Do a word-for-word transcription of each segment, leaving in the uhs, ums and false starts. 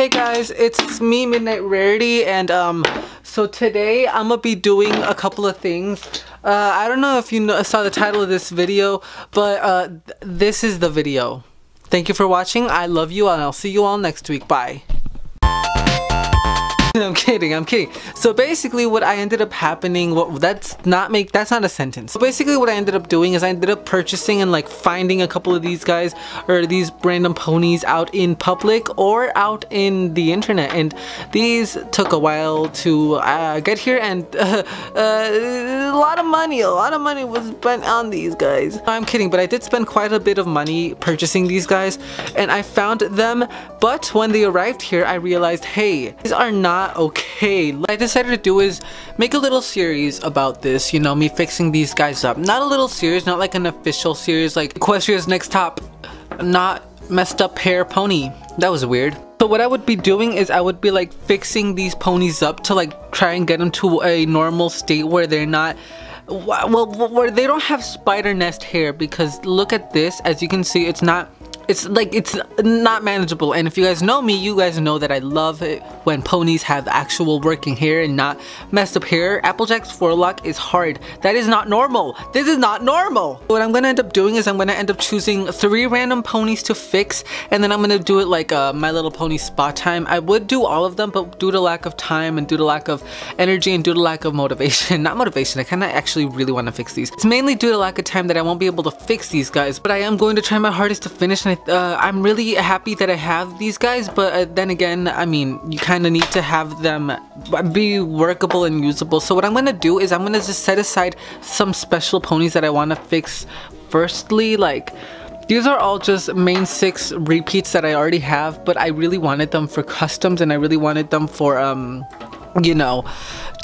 Hey guys, it's me, Midnight Rarity, and um, so today I'm gonna be doing a couple of things. Uh, I don't know if you know, saw the title of this video, but uh, th this is the video. Thank you for watching. I love you, and I'll see you all next week. Bye. I'm kidding, I'm kidding. So basically what I ended up happening, what that's not make that's not a sentence. So basically what I ended up doing is I ended up purchasing and like finding a couple of these guys or these random ponies out in public or out in the internet, and these took a while to uh, get here, and uh, uh, a lot of money, a lot of money was spent on these guys. I'm kidding, but I did spend quite a bit of money purchasing these guys, and I found them, but when they arrived here I realized, hey, these are not okay. What I decided to do is make a little series about this, you know, me fixing these guys up. Not a little series, not like an official series like Equestria's next top not messed up hair pony. That was weird. So what I would be doing is I would be like fixing these ponies up to like try and get them to a normal state where they're not, well, where they don't have spider nest hair, because look at this, as you can see, it's not It's like, it's not manageable. And if you guys know me, you guys know that I love it when ponies have actual working hair and not messed up hair. Applejack's forelock is hard. That is not normal. This is not normal. What I'm gonna end up doing is I'm gonna end up choosing three random ponies to fix, and then I'm gonna do it like uh, My Little Pony Spot Time. I would do all of them, but due to lack of time and due to lack of energy and due to lack of motivation, not motivation, I kinda actually really wanna fix these. It's mainly due to lack of time that I won't be able to fix these guys, but I am going to try my hardest to finish, and I Uh, I'm really happy that I have these guys, but uh, then again, I mean, you kind of need to have them be workable and usable. So what I'm gonna do is I'm gonna just set aside some special ponies that I want to fix. Firstly, like, these are all just main six repeats that I already have, but I really wanted them for customs, and I really wanted them for um you know,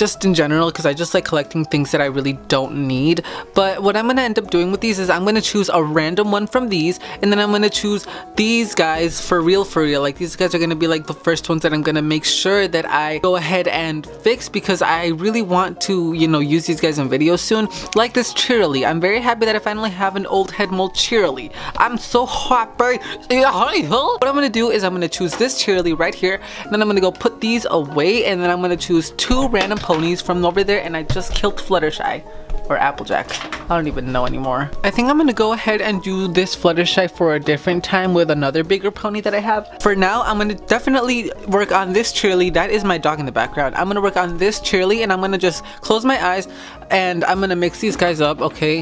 just in general, because I just like collecting things that I really don't need. But what I'm going to end up doing with these is I'm going to choose a random one from these, and then I'm going to choose these guys for real for real. Like, these guys are going to be like the first ones that I'm going to make sure that I go ahead and fix, because I really want to, you know, use these guys in videos soon. Like this Cheerilee. I'm very happy that I finally have an old head mold Cheerilee. I'm so happy. What I'm going to do is I'm going to choose this Cheerilee right here, and then I'm going to go put these away, and then I'm going to choose two random ponies from over there, and I just killed Fluttershy or Applejack. I don't even know anymore. I think I'm gonna go ahead and do this Fluttershy for a different time with another bigger pony that I have. For now, I'm gonna definitely work on this Cheerilee. That is my dog in the background. I'm gonna work on this Cheerilee, and I'm gonna just close my eyes, and I'm gonna mix these guys up. Okay,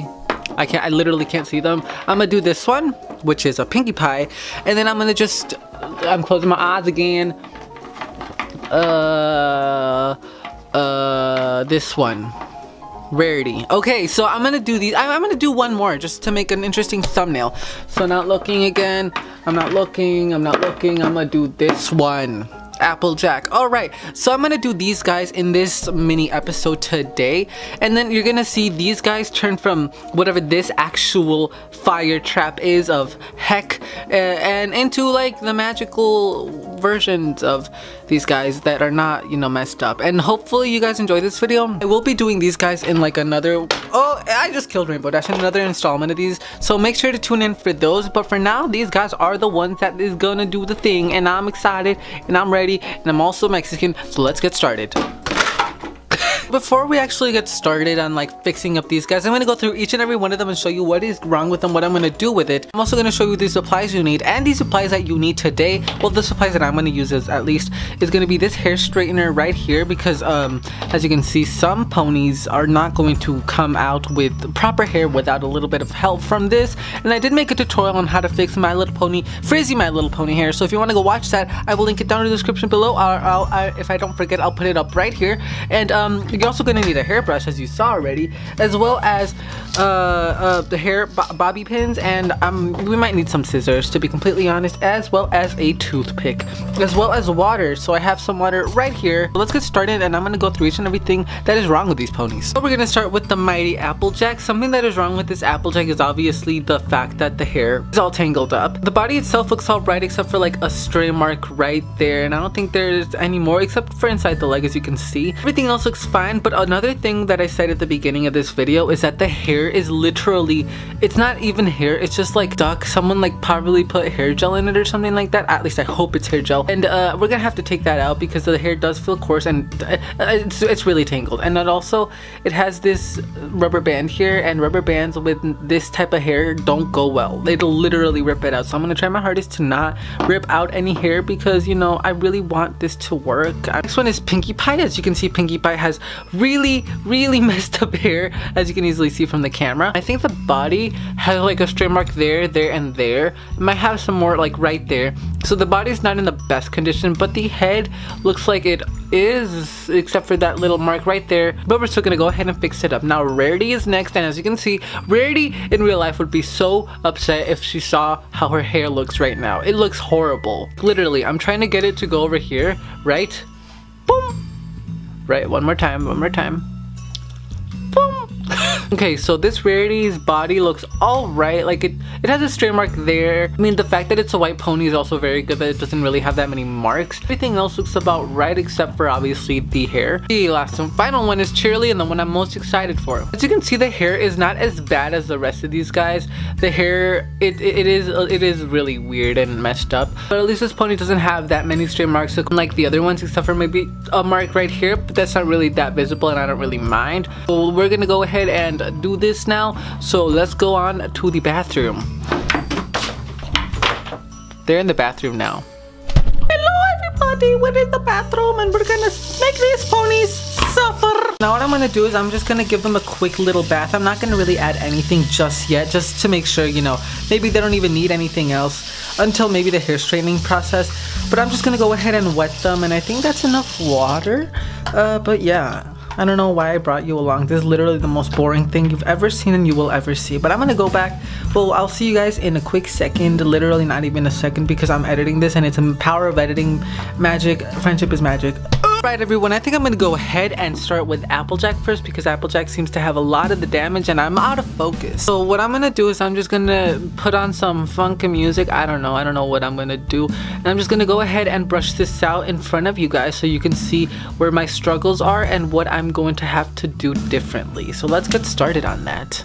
I can't, I literally can't see them. I'm gonna do this one, which is a Pinkie Pie, and then I'm gonna just, I'm closing my eyes again. Uh, uh, this one, Rarity. Okay, so I'm gonna do these. I'm, I'm gonna do one more just to make an interesting thumbnail. So not looking again. I'm not looking. I'm not looking. I'm gonna do this one, Applejack. All right, so I'm gonna do these guys in this mini episode today, and then you're gonna see these guys turn from whatever this actual fire trap is of heck, uh, and into like the magical versions of these guys that are not, you know, messed up. And hopefully you guys enjoy this video. I will be doing these guys in like another, oh, I just killed Rainbow Dash, in another installment of these, so make sure to tune in for those. But for now, these guys are the ones that is gonna do the thing, and I'm excited, and I'm ready, and I'm also Mexican, so let's get started. Before we actually get started on like fixing up these guys, I'm going to go through each and every one of them and show you what is wrong with them, what I'm going to do with it. I'm also going to show you the supplies you need, and these supplies that you need today, well, the supplies that I'm going to use is at least, is going to be this hair straightener right here, because um, as you can see, some ponies are not going to come out with proper hair without a little bit of help from this. And I did make a tutorial on how to fix My Little Pony, frizzy My Little Pony hair, so if you want to go watch that, I will link it down in the description below. I'll, I'll, I, if I don't forget, I'll put it up right here. And um, you're also gonna need a hairbrush, as you saw already, as well as uh, uh, the hair bo bobby pins, and um, we might need some scissors, to be completely honest, as well as a toothpick, as well as water. So I have some water right here. So let's get started, and I'm gonna go through each and everything that is wrong with these ponies. So we're gonna start with the mighty Applejack. Something that is wrong with this Applejack is obviously the fact that the hair is all tangled up. The body itself looks all right, except for like a stray mark right there, and I don't think there's any more except for inside the leg, as you can see. Everything else looks fine, fine. But another thing that I said at the beginning of this video is that the hair is literally, it's not even hair, it's just like duck. Someone like probably put hair gel in it or something like that. At least I hope it's hair gel. And uh, we're gonna have to take that out because the hair does feel coarse and it's, it's really tangled. And it also, it has this rubber band here, and rubber bands with this type of hair don't go well. It'll literally rip it out. So I'm gonna try my hardest to not rip out any hair because, you know, I really want this to work. Next one is Pinkie Pie. As you can see, Pinkie Pie has really, really messed up hair, as you can easily see from the camera. I think the body has like a stray mark there, there, and there. It might have some more like right there. So the body's not in the best condition, but the head looks like it is, except for that little mark right there. But we're still gonna go ahead and fix it up. Now Rarity is next, and as you can see, Rarity in real life would be so upset if she saw how her hair looks right now. It looks horrible. Literally, I'm trying to get it to go over here, right? Boom! Right, one more time, one more time. Boom! Okay, so this Rarity's body looks alright. Like it it has a stray mark there. I mean, the fact that it's a white pony is also very good, that it doesn't really have that many marks. Everything else looks about right except for obviously the hair. The last and final one is Cheerilee, and the one I'm most excited for. As you can see, the hair is not as bad as the rest of these guys. The hair, it it, it is it is really weird and messed up. But at least this pony doesn't have that many stray marks like the other ones, except for maybe a mark right here, but that's not really that visible and I don't really mind. So we're gonna go ahead and do this now, so let's go on to the bathroom. They're in the bathroom now. Hello everybody, we're in the bathroom and we're gonna make these ponies suffer. Now what I'm gonna do is I'm just gonna give them a quick little bath. I'm not gonna really add anything just yet, just to make sure, you know, maybe they don't even need anything else until maybe the hair straightening process. But I'm just gonna go ahead and wet them, and I think that's enough water. Uh, but yeah, I don't know why I brought you along. This is literally the most boring thing you've ever seen and you will ever see. But I'm gonna go back. Well, I'll see you guys in a quick second. Literally not even a second, because I'm editing this and it's a power of editing magic. Friendship is magic. Right everyone, I think I'm gonna go ahead and start with Applejack first, because Applejack seems to have a lot of the damage and I'm out of focus. So what I'm gonna do is I'm just gonna put on some funky music. I don't know, I don't know what I'm gonna do, and I'm just gonna go ahead and brush this out in front of you guys so you can see where my struggles are and what I'm going to have to do differently. So let's get started on that.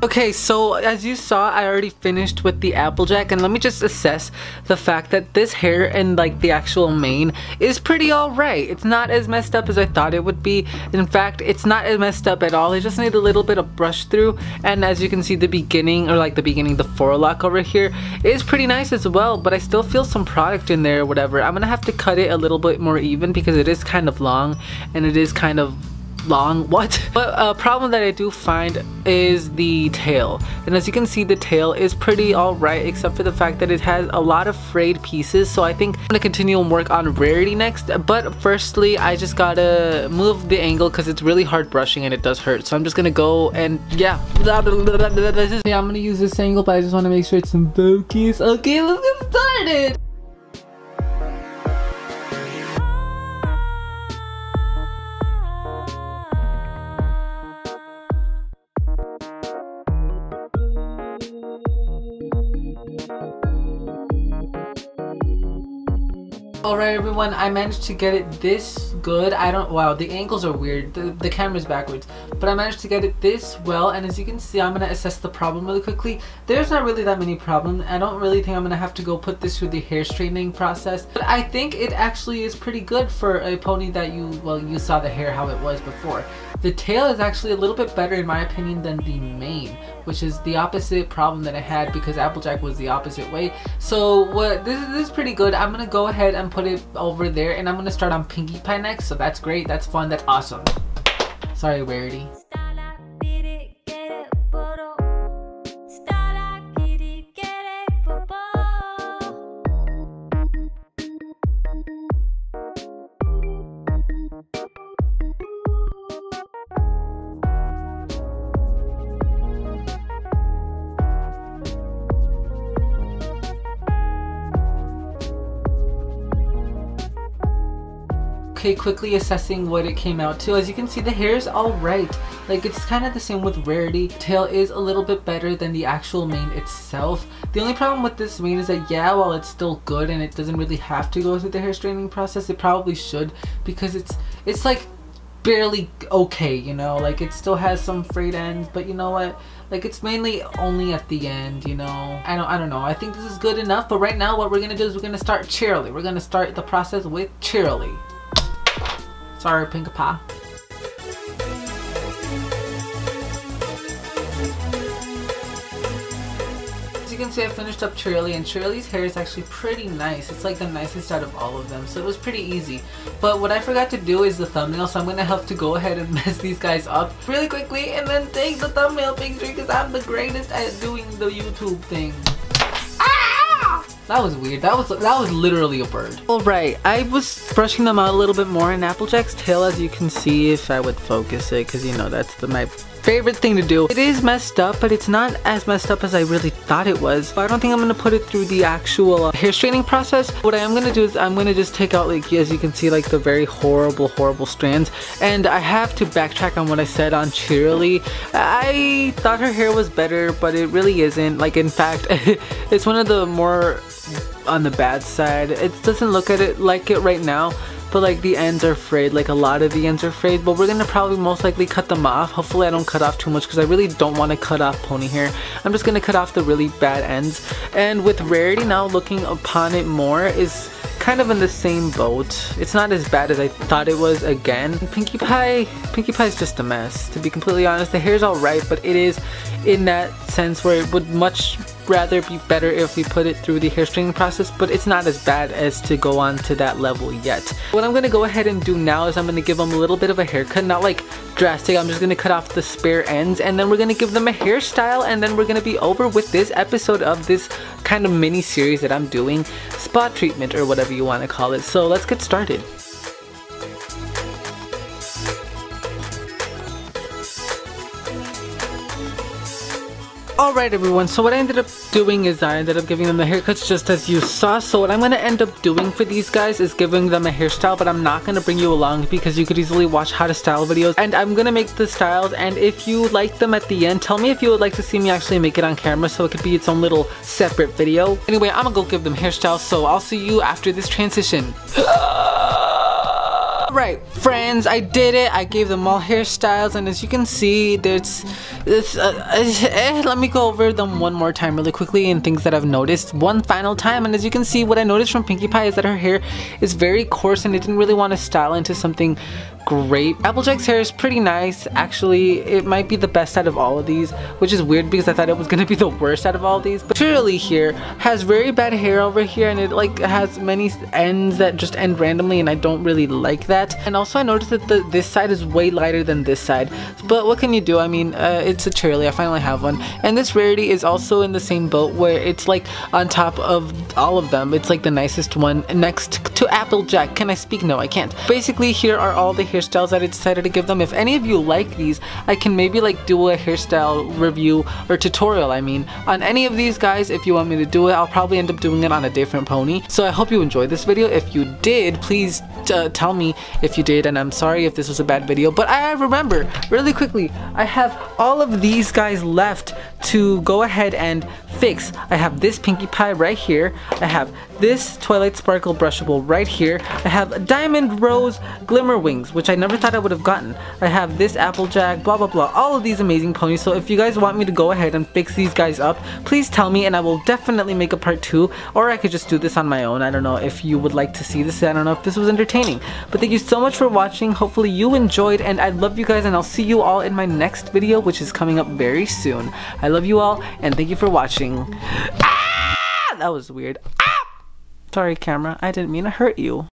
Okay, so as you saw, I already finished with the Applejack, and let me just assess the fact that this hair and like the actual mane is pretty alright. It's not as messed up as I thought it would be. In fact, it's not as messed up at all. I just need a little bit of brush through, and as you can see, the beginning, or like the beginning, the forelock over here is pretty nice as well, but I still feel some product in there or whatever. I'm gonna have to cut it a little bit more even because it is kind of long and it is kind of long what but a problem that I do find is the tail, and as you can see, the tail is pretty all right except for the fact that it has a lot of frayed pieces. So I think I'm gonna continue and work on Rarity next, but firstly I just gotta move the angle because it's really hard brushing and it does hurt. So I'm just gonna go and yeah, I'm gonna use this angle, but I just want to make sure it's in focus. Okay, let's get started. Alright everyone, I managed to get it this good. I don't, wow, the angles are weird, the, the camera's backwards, but I managed to get it this well, and as you can see, I'm gonna assess the problem really quickly. There's not really that many problems. I don't really think I'm gonna have to go put this through the hair straightening process, but I think it actually is pretty good for a pony that you, well, you saw the hair how it was before. The tail is actually a little bit better in my opinion than the mane, which is the opposite problem that I had because Applejack was the opposite way. So what this is, this is pretty good. I'm gonna go ahead and put it over there, and I'm gonna start on Pinkie Pie next. So that's great, that's fun, that's awesome. Sorry, Rarity. Okay, quickly assessing what it came out to. As you can see, the hair is all right. Like, it's kind of the same with Rarity. Tail is a little bit better than the actual mane itself. The only problem with this mane is that, yeah, while it's still good and it doesn't really have to go through the hair straightening process, it probably should, because it's it's like barely okay, you know? Like, it still has some frayed ends, but you know what? Like, it's mainly only at the end, you know? I don't, I don't know. I think this is good enough, but right now what we're gonna do is we're gonna start Cheerilee. We're gonna start the process with Cheerilee. Sorry, Pinkie Pie. You can see I finished up Cheerilee, and Cheerilee's hair is actually pretty nice. It's like the nicest out of all of them, so it was pretty easy. But what I forgot to do is the thumbnail, so I'm gonna have to go ahead and mess these guys up really quickly and then take the thumbnail picture, because I'm the greatest at doing the YouTube thing. That was weird. That was that was literally a bird. Alright, I was brushing them out a little bit more, and Applejack's tail, as you can see, if I would focus it, because you know that's the my favorite thing to do. It is messed up, but it's not as messed up as I really thought it was. So I don't think I'm gonna put it through the actual uh, hair straightening process. What I am gonna do is I'm gonna just take out, like, as you can see, like the very horrible, horrible strands. And I have to backtrack on what I said on Cheerilee. I thought her hair was better, but it really isn't. Like, in fact, it's one of the more on the bad side. It doesn't look at it like it right now, but like the ends are frayed, like a lot of the ends are frayed, but we're gonna probably most likely cut them off. Hopefully I don't cut off too much, because I really don't want to cut off pony hair. I'm just gonna cut off the really bad ends. And with Rarity, now looking upon it more, is kind of in the same boat. It's not as bad as I thought it was again. Pinkie Pie, Pinkie Pie is just a mess, to be completely honest. The hair's alright, but it is in that sense where it would much rather be better if we put it through the hair straightening process, but it's not as bad as to go on to that level yet. What I'm gonna go ahead and do now is I'm gonna give them a little bit of a haircut, not like drastic. I'm just gonna cut off the spare ends, and then we're gonna give them a hairstyle, and then we're gonna be over with this episode of this kind of mini series that I'm doing, spa treatment or whatever you want to call it. So let's get started. Alright everyone, so what I ended up doing is I ended up giving them the haircuts just as you saw. So what I'm going to end up doing for these guys is giving them a hairstyle, but I'm not going to bring you along because you could easily watch how to style videos, and I'm going to make the styles, and if you like them at the end, tell me if you would like to see me actually make it on camera, so it could be its own little separate video. Anyway, I'm going to go give them hairstyles, so I'll see you after this transition. Alright friends, I did it. I gave them all hairstyles, and as you can see, there's this uh, eh, let me go over them one more time really quickly, and things that I've noticed one final time. And as you can see, what I noticed from Pinkie Pie is that her hair is very coarse, and it didn't really want to style into something great. Applejack's hair is pretty nice. Actually, it might be the best out of all of these, which is weird because I thought it was going to be the worst out of all of these. But Cheerilee here has very bad hair over here, and it like has many ends that just end randomly, and I don't really like that. And also I noticed that the, this side is way lighter than this side. But what can you do? I mean, uh, it's a Cheerilee. I finally have one. And this Rarity is also in the same boat, where it's like on top of all of them. It's like the nicest one next to Applejack. Can I speak? No, I can't. Basically, here are all the hair hairstyles that I decided to give them. If any of you like these, I can maybe like do a hairstyle review or tutorial, I mean, on any of these guys if you want me to do it. I'll probably end up doing it on a different pony. So I hope you enjoyed this video. If you did, please uh, tell me if you did, and I'm sorry if this was a bad video. But I remember, really quickly, I have all of these guys left to go ahead and fix. I have this Pinkie Pie right here. I have this Twilight Sparkle brushable right here. I have Diamond Rose Glimmer Wings, which I never thought I would have gotten. I have this Applejack, blah blah blah, all of these amazing ponies. So if you guys want me to go ahead and fix these guys up, please tell me, and I will definitely make a part two, or I could just do this on my own. I don't know if you would like to see this. I don't know if this was entertaining, but thank you so much for watching. Hopefully you enjoyed, and I love you guys, and I'll see you all in my next video, which is coming up very soon. I love you all, and thank you for watching. Ah! That was weird. Ah! Sorry camera, I didn't mean to hurt you.